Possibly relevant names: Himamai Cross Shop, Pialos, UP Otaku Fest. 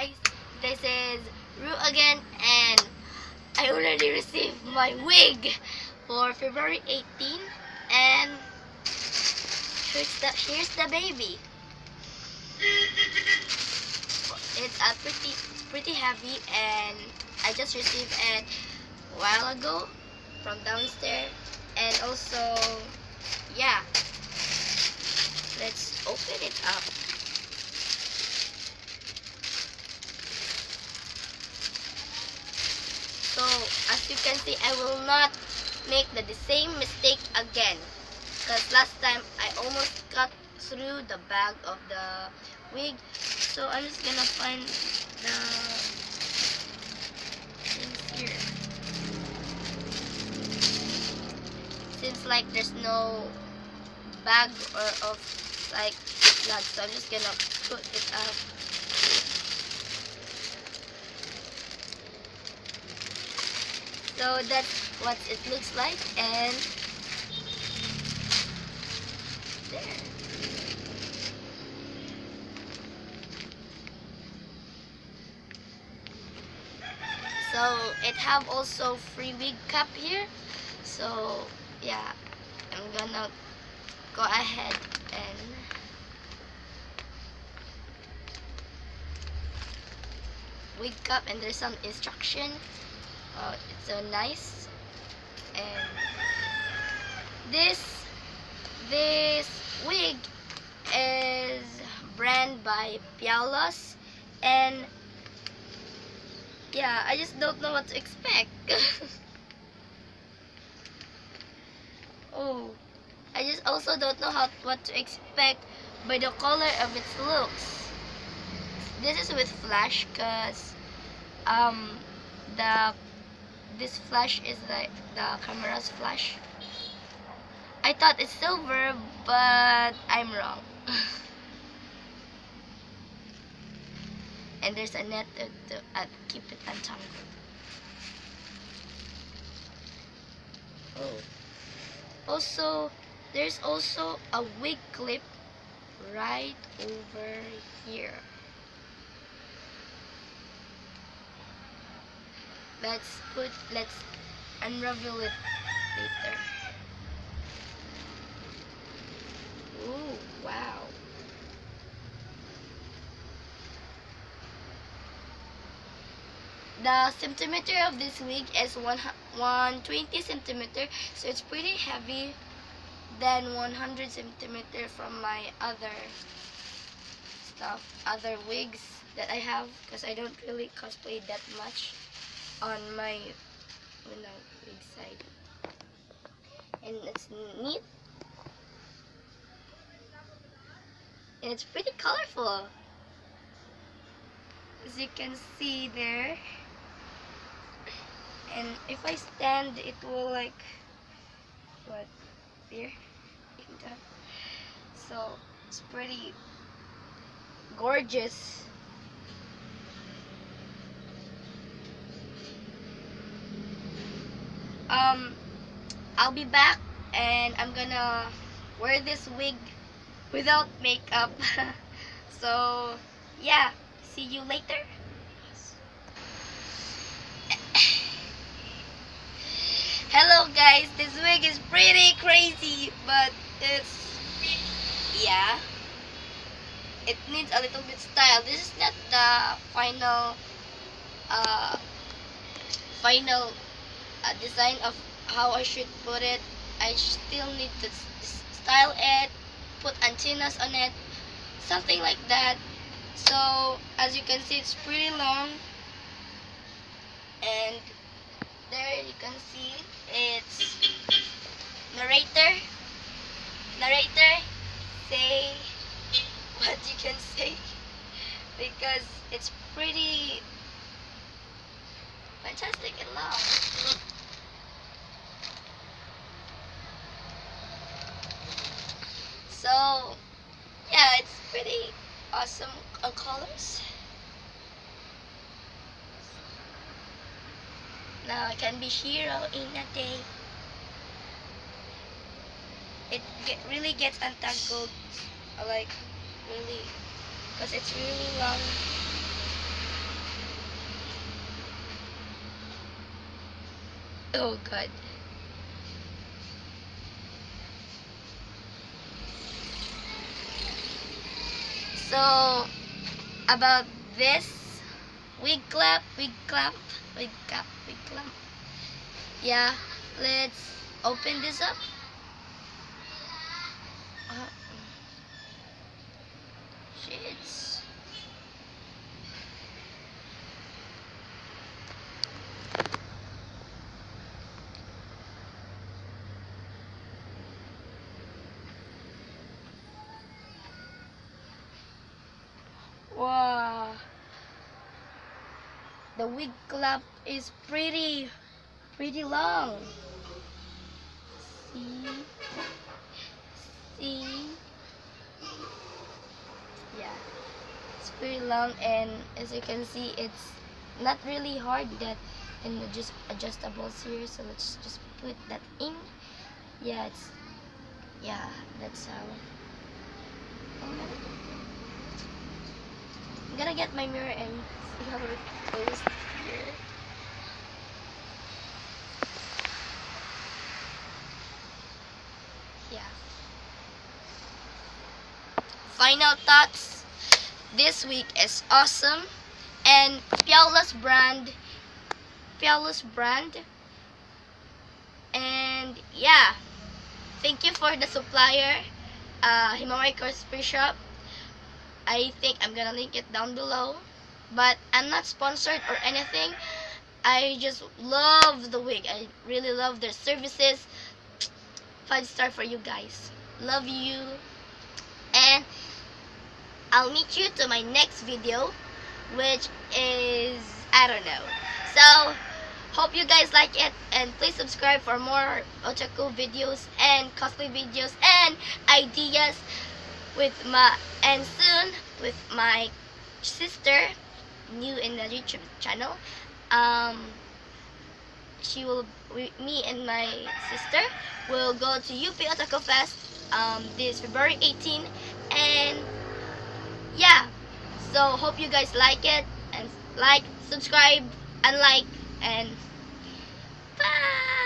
guys, this is Rue again, and I already received my wig for February 18, and here's the baby. It's a pretty heavy, and I just received it a while ago from downstairs. And also, yeah, let's open it up. So, as you can see, I will not make the same mistake again, because last time I almost cut through the bag of the wig. So I'm just gonna find the things here, since like there's no bag or of like that, so I'm just gonna put it up. So that's what it looks like, and there. So it have also free wig cap here. So yeah, I'm gonna go ahead and wig cap, and there's some instruction. Oh, it's so nice. And this wig is brand by Pialos, and yeah, I just don't know what to expect. Oh, I just also don't know what to expect by the color of its looks. This is with flash, cause this flash is like the camera's flash. I thought it's silver, but I'm wrong. And there's a net to keep it untangled. Oh, also there's also a wig clip right over here. Let's unravel it later. Oh, wow. The centimeter of this wig is 120 centimeter, so it's pretty heavy than 100 centimeter from my other stuff, other wigs that I have, because I don't really cosplay that much on my wig side. And it's neat, and it's pretty colorful, as you can see there. And if I stand, it will like what here, so it's pretty gorgeous. I'll be back, and I'm gonna wear this wig without makeup. So yeah, see you later. Hello guys, this wig is pretty crazy, but it's, yeah, it needs a little bit style. This is not the final design of how I should put it. I still need to style it, put antennas on it, something like that. So as you can see, it's pretty long, and there you can see it's narrator, say what you can say, because it's pretty fantastic and long. So yeah, it's pretty awesome colors. Now I can be hero in a day. It really gets untangled, like really, because it's really long. Oh God. So about this wig clamp. Yeah, let's open this up. Shit. Wow. The wig clamp is pretty long. See? Yeah, it's pretty long, and as you can see, it's not really hard, that and just adjustables here. So let's just put that in. Yeah, it's, yeah, that's how. I'm gonna get my mirror and see how it goes here. Final thoughts, this wig is awesome, and Pialos brand, and yeah, thank you for the supplier, Himamai Cross Shop. I think I'm gonna link it down below, but I'm not sponsored or anything. I just love the wig. I really love their services. 5-star for you guys. Love you. And I'll meet you to my next video, which is, I don't know. So, hope you guys like it, and please subscribe for more otaku videos and cosplay videos and ideas with my, and soon with my sister, new in the YouTube channel. She will, me and my sister will go to UP Otaku Fest this February 18th, and yeah, so hope you guys like it, and like, subscribe, and bye.